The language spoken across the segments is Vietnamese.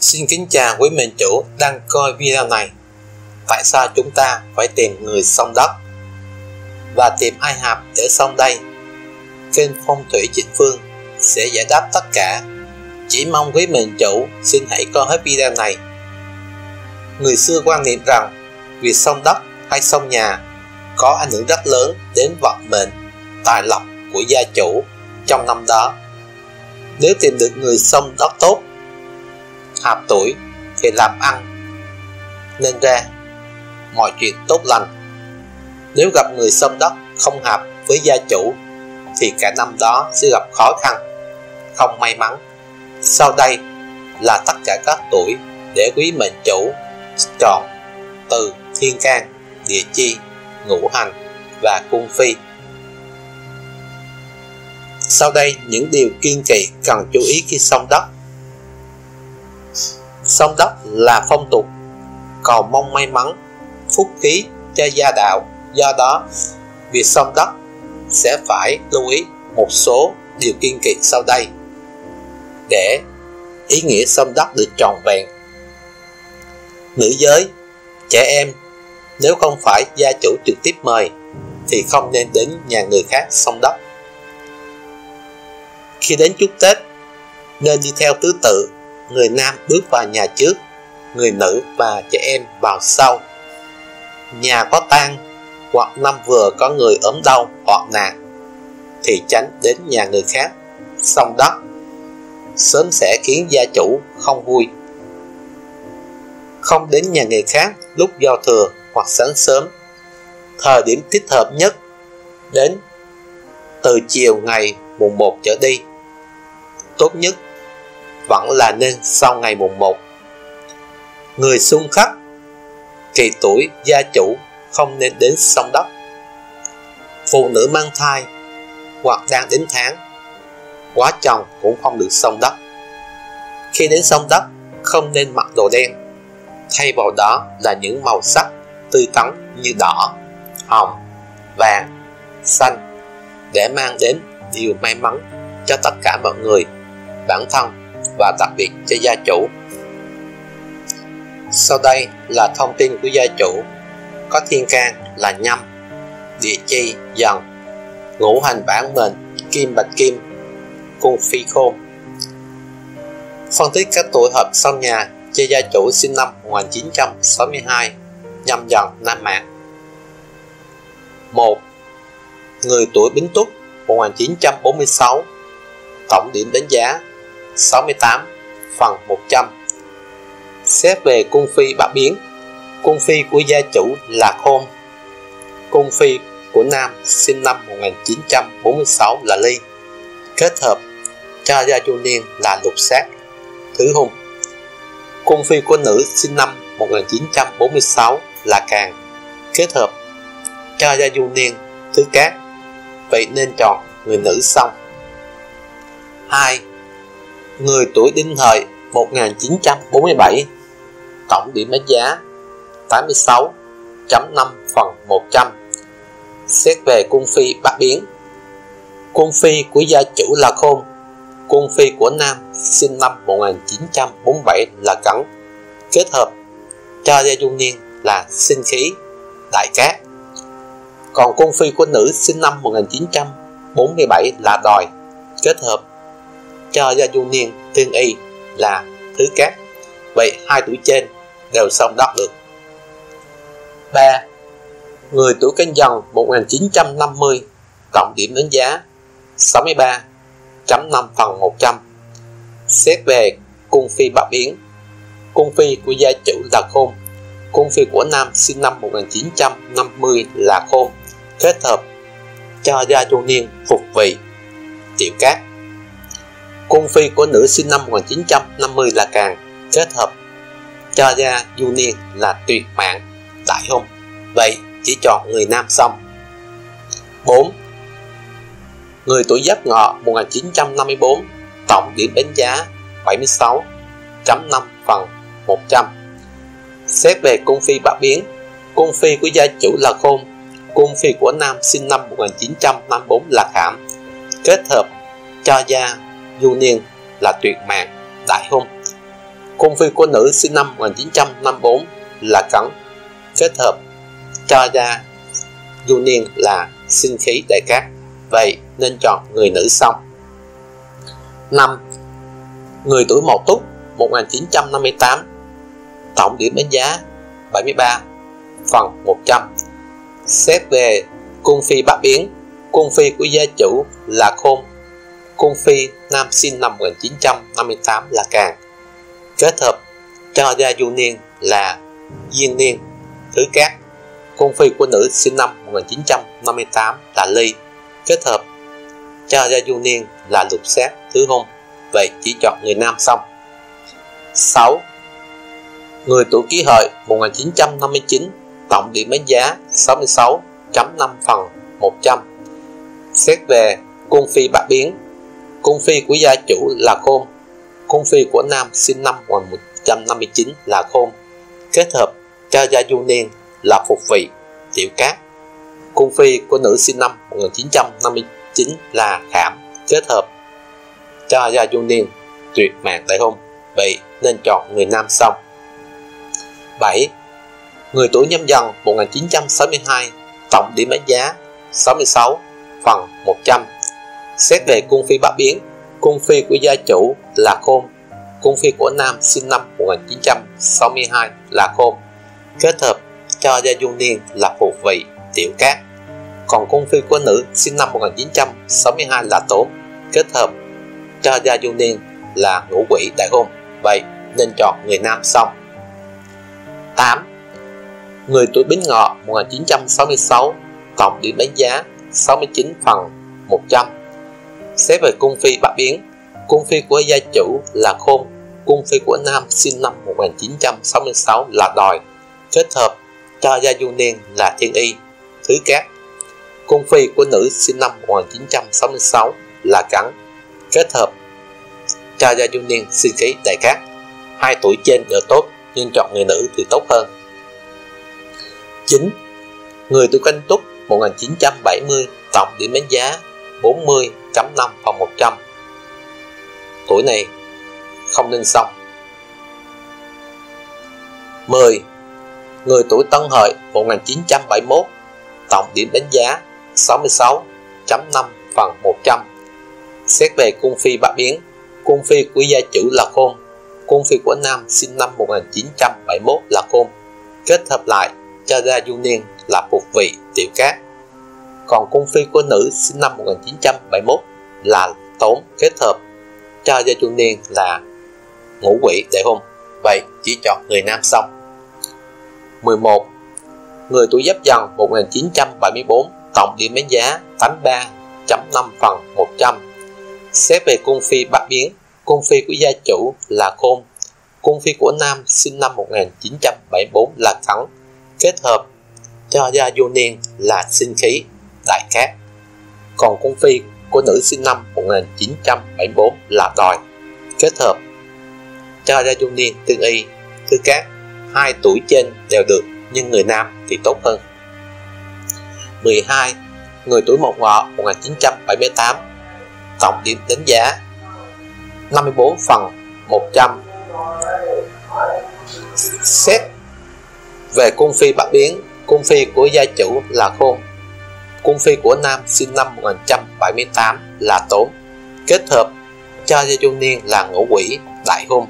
Xin kính chào quý mệnh chủ đang coi video này. Tại sao chúng ta phải tìm người xông đất và tìm ai hợp để xông đây? Kênh Phong Thủy Trịnh Phương sẽ giải đáp tất cả. Chỉ mong quý mệnh chủ xin hãy coi hết video này. Người xưa quan niệm rằng việc xông đất hay xông nhà có ảnh hưởng rất lớn đến vận mệnh, tài lộc của gia chủ trong năm đó. Nếu tìm được người xông đất tốt, hợp tuổi thì làm ăn nên ra mọi chuyện tốt lành. Nếu gặp người xông đất không hợp với gia chủ thì cả năm đó sẽ gặp khó khăn, không may mắn. Sau đây là tất cả các tuổi để quý mệnh chủ chọn từ thiên can, địa chi, ngũ hành và cung phi. Sau đây những điều kiêng kỵ cần chú ý khi xông đất. Xông đất là phong tục cầu mong may mắn, phúc khí cho gia đạo. Do đó, việc xông đất sẽ phải lưu ý một số điều kiêng kỵ sau đây để ý nghĩa xông đất được trọn vẹn. Nữ giới, trẻ em, nếu không phải gia chủ trực tiếp mời thì không nên đến nhà người khác xông đất. Khi đến chúc Tết nên đi theo thứ tự, người nam bước vào nhà trước, người nữ và trẻ em vào sau. Nhà có tang hoặc năm vừa có người ốm đau hoặc nạn thì tránh đến nhà người khác xông đất, sớm sẽ khiến gia chủ không vui. Không đến nhà người khác lúc giao thừa hoặc sáng sớm. Thời điểm thích hợp nhất đến từ chiều ngày mùng 1 trở đi. Tốt nhất vẫn là nên sau ngày mùng 1. Người xung khắc, kỳ tuổi gia chủ không nên đến xông đất. Phụ nữ mang thai hoặc đang đến tháng quá chồng cũng không được xông đất. Khi đến xông đất không nên mặc đồ đen, thay vào đó là những màu sắc tươi tắn như đỏ, hồng, vàng, xanh để mang đến điều may mắn cho tất cả mọi người, bản thân và đặc biệt cho gia chủ. Sau đây là thông tin của gia chủ có thiên can là Nhâm, địa chi Dần, ngũ hành bản mệnh kim bạch kim, cung phi khôn. Phân tích các tuổi hợp xông nhà cho gia chủ sinh năm 1962 Nhâm Dần Nam Mạt. 1. Người tuổi Bính Tuất 1946, tổng điểm đánh giá 68 phần 100. Xét về cung phi bạc biến, cung phi của gia chủ là Khôn. Cung phi của nam sinh năm 1946 là Ly, kết hợp cho gia chủ niên là Lục Sát, Thử Hung. Cung phi của nữ sinh năm 1946 là Càng, kết hợp cho gia chủ niên Thứ Cát. Vậy nên chọn người nữ xong. 2. Người tuổi Đinh Hợi 1947, tổng điểm đánh giá 86.5 phần 100. Xét về cung phi bát biến, cung phi của gia chủ là Khôn. Cung phi của nam sinh năm 1947 là Cẩn, kết hợp cho gia trung niên là Sinh Khí, Đại Cát. Còn cung phi của nữ sinh năm 1947 là Đòi, kết hợp cho gia du niên Thiên Y là Thứ Cát. Vậy hai tuổi trên đều xông đất được. 3. Người tuổi Canh Dần 1950, cộng điểm đánh giá 63.5 phần 100. Xét về cung phi bạc biến, cung phi của gia chủ là Khôn. Cung phi của nam sinh năm 1950 là Khôn, kết hợp cho gia du niên Phục Vị, Tiểu Cát. Cung phi của nữ sinh năm 1950 là Càng, kết hợp cho gia du niên là Tuyệt Mạng, Đại Hung. Vậy chỉ chọn người nam xong. 4. Người tuổi Giáp Ngọ 1954, tổng điểm đánh giá 76.5 phần 100. Xét về cung phi bạc biến, cung phi của gia chủ là Khôn. Cung phi của nam sinh năm 1954 là Khảm, kết hợp cho gia du niên là Tuyệt Mạng, Đại Hung. Cung phi của nữ sinh năm 1954 là Cẩn, kết hợp Traya du niên là sinh khí đại cát, vậy nên chọn người nữ xong. 5. Người tuổi Mậu Tuất 1958, tổng điểm đánh giá 73, phần 100. Xét về cung phi Bắc Yến, cung phi của gia chủ là Khôn, cung phi nam sinh năm 1958 là Càng, kết hợp cho gia du niên là Diên niên, thứ cát. Cung phi của nữ sinh năm 1958 là Ly, kết hợp cho gia du niên là Lục Sát, thứ hung, vậy chỉ chọn người nam xong. 6. Người tuổi Kỷ Hợi 1959, tổng điểm đánh giá 66.5 phần 100. Xét về cung phi Bạc Biến, cung phi của gia chủ là Khôn, cung phi của nam sinh năm 1959 là Khôn, kết hợp cho gia du niên là Phục Vị, tiểu cát. Cung phi của nữ sinh năm 1959 là Khảm, kết hợp cho gia du niên tuyệt mạng đại hung, vậy nên chọn người nam xong. 7. Người tuổi Nhâm Dần 1962, tổng điểm đánh giá 66 phần 100. Xét về cung phi Bạc Biến, cung phi của gia chủ là Khôn, cung phi của nam sinh năm 1962 là Khôn, kết hợp cho gia du niên là Phục Vị, tiểu cát. Còn cung phi của nữ sinh năm 1962 là Tốn, kết hợp cho gia du niên là Ngũ Quỷ đại hung, vậy nên chọn người nam xong. 8. Người tuổi Bính Ngọ 1966, tổng điểm đánh giá 69 phần 100. Xét về cung phi Bạc Yến, cung phi của gia chủ là Khôn, cung phi của nam sinh năm 1966 là Đòi, kết hợp cho gia du niên là Thiên Y, thứ cát. Cung phi của nữ sinh năm 1966 là Cẩn, kết hợp cho gia du niên sinh khí đại cát. Hai tuổi trên đều tốt, nhưng chọn người nữ thì tốt hơn. 9. Người tuổi Canh Tuất 1970, tổng điểm đánh giá 40.5 phần 100. Tuổi này không nên xong. 10. Người tuổi Tân Hợi 1971, tổng điểm đánh giá 66.5 phần 100. Xét về cung phi Bạc Yến, cung phi của gia chủ là Khôn, cung phi của nam sinh năm 1971 là Khôn, kết hợp lại cho ra du niên là Phục Vị, tiểu cát. Còn cung phi của nữ sinh năm 1971 là Tốn, kết hợp cho gia du niên là Ngũ Quỷ đại hung, vậy chỉ chọn người nam xong. 11. Người tuổi Giáp Dần 1974, tổng điểm đánh giá 83.5 phần 100. Xét về cung phi Bạc Yến, cung phi của gia chủ là Khôn, cung phi của nam sinh năm 1974 là Cẩn, kết hợp cho gia du niên là sinh khí đại cát. Còn cung phi của nữ sinh năm 1974 là Đòi, kết hợp cho gia du niên Tương Y, thứ cát. Hai tuổi trên đều được, nhưng người nam thì tốt hơn. 12. Người tuổi Mậu Ngọ 1978, tổng điểm đánh giá 54 phần 100. Xét về cung phi Bạc Yến, cung phi của gia chủ là Khôn, cung phi của nam sinh năm 1978 là Tốn, kết hợp cho gia du niên là Ngũ Quỷ đại hung.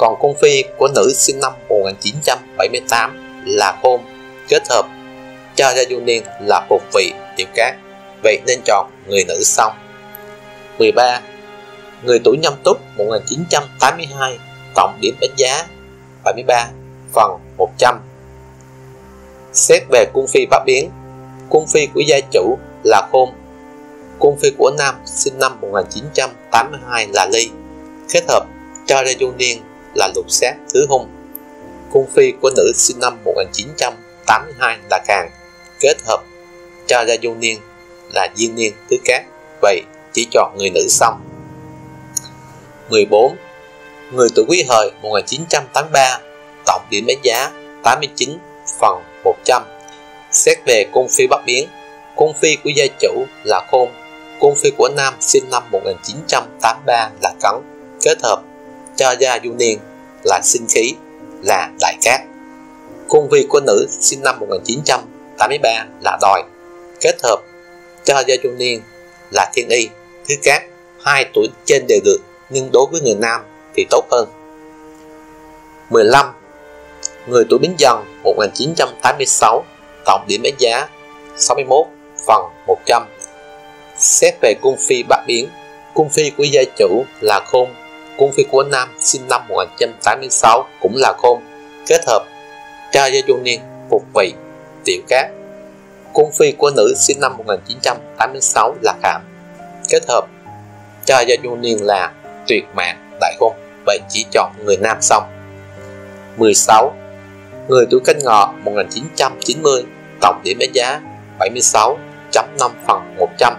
Còn cung phi của nữ sinh năm 1978 là Khôn, kết hợp cho gia du niên là Phục Vị, tiểu cát, vậy nên chọn người nữ xong. 13. Người tuổi Nhâm Tuất 1982, tổng điểm đánh giá 73 phần 100. Xét về cung phi Bạc Yến, cung phi của gia chủ là Khôn, cung phi của nam sinh năm 1982 là Ly, kết hợp cho gia du niên là Lục Sát, thứ hung. Cung phi của nữ sinh năm 1982 là Càng, kết hợp cho gia du niên là Diên niên, thứ cát, vậy chỉ chọn người nữ xong. 14. Người tuổi Quý Hợi 1983, tổng điểm đánh giá 89 phần 100. Xét về cung phi Bắc Yến, cung phi của gia chủ là Khôn, cung phi của nam sinh năm 1983 là Cẩn, kết hợp cho gia du niên là sinh khí, là đại cát. Cung vi của nữ sinh năm 1983 là đòi, kết hợp cho gia trung niên là thiên y, thứ cát. 2 tuổi trên đều được, nhưng đối với người nam thì tốt hơn. 15. Người tuổi Bính Dần 1986, tổng điểm đánh giá 61/100. Xét về cung phi bát biến, cung phi của gia chủ là khôn, cung phi của nam sinh năm 1986 cũng là khôn, kết hợp cho gia trung niên phục vị, tiểu cát. Cung phi của nữ sinh năm 1986 là khảm, kết hợp cho gia du niên là tuyệt mạng, đại khôn. Vậy chỉ chọn người nam xong. 16. Người tuổi Canh Ngọ 1990, tổng điểm đánh giá 76.5/100.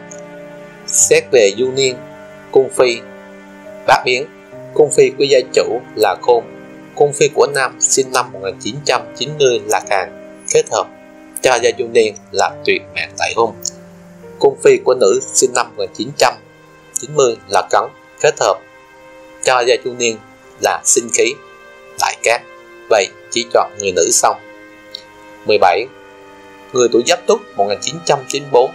Xét về du niên, cung phi bát biến, cung phi của gia chủ là khôn, cung phi của nam sinh năm 1990 là càng, kết hợp cho gia du niên là tuyệt mạng, đại khôn. Cung phi của nữ sinh năm 1990 là cấn, kết hợp cho gia chu niên là sinh khí, đại cát. Vậy chỉ chọn người nữ xong. 17. Người tuổi Giáp Tuất 1994,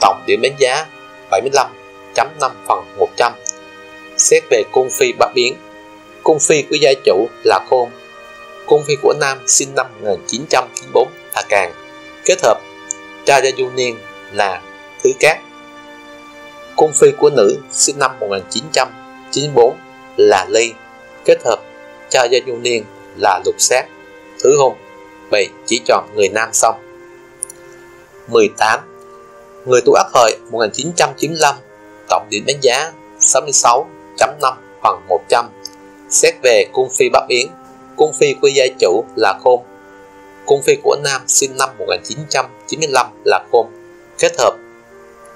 tổng điểm đánh giá 75.5/100. Xét về cung phi bát biến, cung phi của gia chủ là khôn, cung phi của nam sinh năm 1994 là càng, kết hợp cho gia chu niên là thứ cát. Cung phi của nữ sinh năm 1994 là ly, kết hợp cho gia du niên là lục sát, thứ hung. Vậy chỉ chọn người nam xong. 18. Người tuổi Ất Hợi 1995, tổng điểm đánh giá 66.5/100. Xét về cung phi bát biến, cung phi của gia chủ là khôn, cung phi của nam sinh năm 1995 là khôn, kết hợp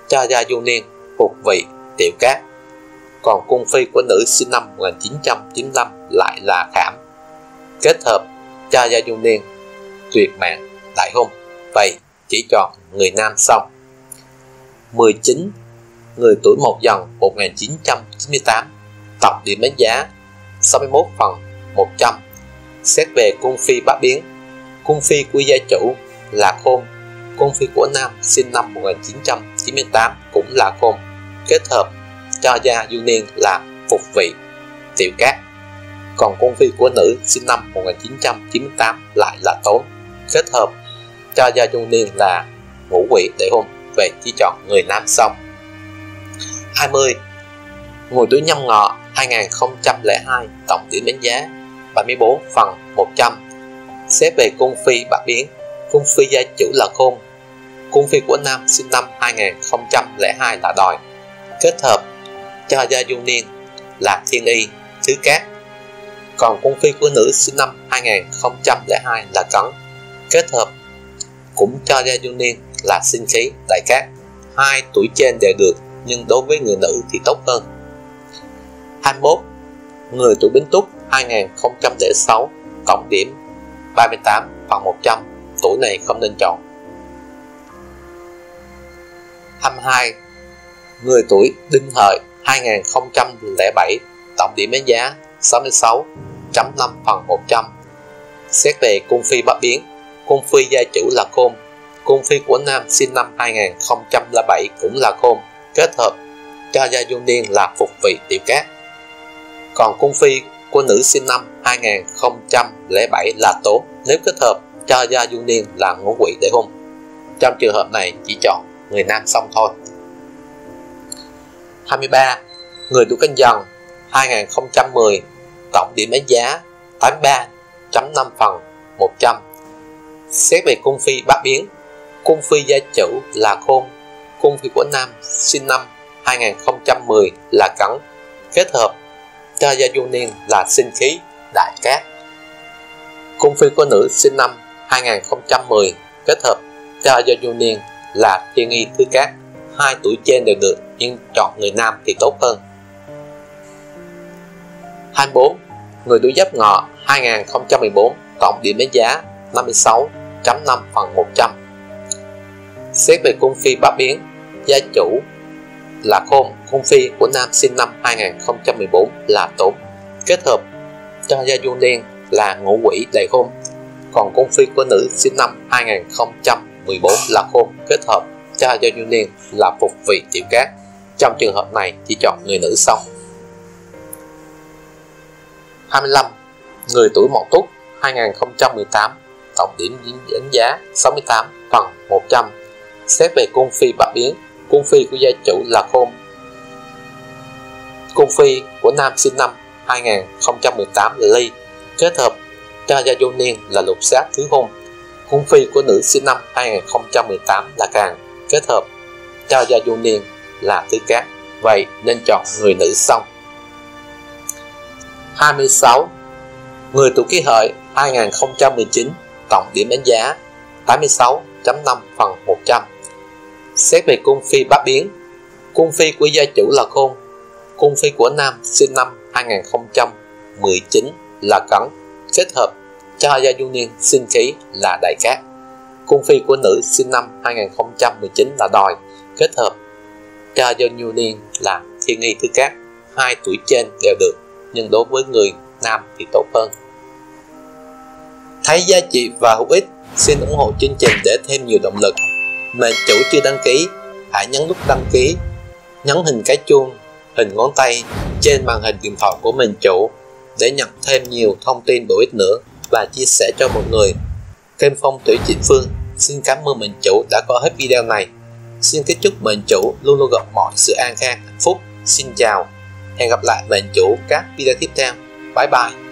cho gia du niên phục vị, tiểu cát. Còn cung phi của nữ sinh năm 1995 lại là khảm, kết hợp cho gia du niên tuyệt mạng, đại hung. Vậy chỉ chọn người nam xong. 19. Người tuổi Mậu Dần 1998, tổng điểm đánh giá 61/100. Xét về cung phi bát biến, cung phi của gia chủ là khôn, cung phi của nam sinh năm 1998 cũng là khôn, kết hợp cho gia du niên là phục vị, tiểu cát. Còn cung phi của nữ sinh năm 1998 lại là tốn, kết hợp cho gia du niên là ngũ quỷ, đại hung. Vậy chỉ chọn người nam xong. 20. Người tuổi Nhâm Ngọ 2002, tổng điểm đánh giá 74/100. Xét về cung phi bát biến, cung phi gia chủ là khôn, cung phi của nam sinh năm 2002 là đòi, kết hợp cho gia du niên là thiên y, thứ cát. Còn cung phi của nữ sinh năm 2002 là cấn, kết hợp cũng cho gia du niên là sinh khí, đại cát. 2 tuổi trên đều được, nhưng đối với người nữ thì tốt hơn. 21. Người tuổi Bính Túc 2006, cộng điểm 38/100. Tuổi này không nên chọn. 22. Người tuổi Đinh Hợi 2007, tổng điểm đánh giá 66.5/100. Xét về cung phi bát biến, cung phi gia chủ là khôn, cung phi của nam sinh năm 2007 cũng là khôn, kết hợp cho gia du niên là phục vị, tiểu cát. Còn cung phi của nữ sinh năm 2007 là tố, nếu kết hợp cho gia du niên là ngũ quỷ, đại hung. Trong trường hợp này chỉ chọn người nam xong thôi. 23. Người tuổi Canh Dần 2010, tổng điểm đánh giá 83.5/100. Xét về cung phi bát biến, cung phi gia chủ là khôn, cung phi của nam sinh năm 2010 là cẩn, kết hợp cho gia du niên là sinh khí, đại cát. Cung phi của nữ sinh năm 2010, kết hợp cho gia du niên là thiên y, thứ cát. 2 tuổi trên đều được, nhưng chọn người nam thì tốt hơn. 24. Người tuổi Giáp Ngọ 2014, tổng điểm đánh giá 56.5/100. Xét về cung phi bát biến, gia chủ là khôn, cung phi của nam sinh năm 2014 là tốn, kết hợp cho gia du đen là ngũ quỷ đầy khôn. Còn con phi của nữ sinh năm 2014 là khôn kết hợp cho gia du đen là phục vị tiểu cát. Trong trường hợp này chỉ chọn người nữ xong. 25. Người tuổi Mậu Tuất 2018, tổng điểm đánh giá 68/100. Xét về cung phi bát biến, cung phi của gia chủ là khôn. Cung phi của nam sinh năm 2018 là ly, kết hợp cho gia du niên là lục sát thứ hung. Cung phi của nữ sinh năm 2018 là càng, kết hợp cho gia du niên là tứ cát. Vậy nên chọn người nữ xong. 26. Người tuổi Kỷ Hợi 2019, tổng điểm đánh giá 86.5/100. Xét về cung phi bát biến, cung phi của gia chủ là khôn. Cung phi của nam sinh năm 2019 là cẩn, kết hợp cho gia du niên sinh khí là đại cát. Cung phi của nữ sinh năm 2019 là đòi, kết hợp cho gia du niên là thiên nghi thứ cát. Hai tuổi trên đều được, nhưng đối với người nam thì tốt hơn. Thấy giá trị và hữu ích, xin ủng hộ chương trình để thêm nhiều động lực. Mệnh chủ chưa đăng ký, hãy nhấn nút đăng ký, nhấn hình cái chuông, hình ngón tay trên màn hình điện thoại của mệnh chủ để nhận thêm nhiều thông tin bổ ích nữa và chia sẻ cho mọi người. Kênh Phong Thủy Trịnh Phương xin cảm ơn mệnh chủ đã coi hết video này. Xin kính chúc mệnh chủ luôn luôn gặp mọi sự an khang, hạnh phúc. Xin chào, hẹn gặp lại mệnh chủ các video tiếp theo. Bye bye.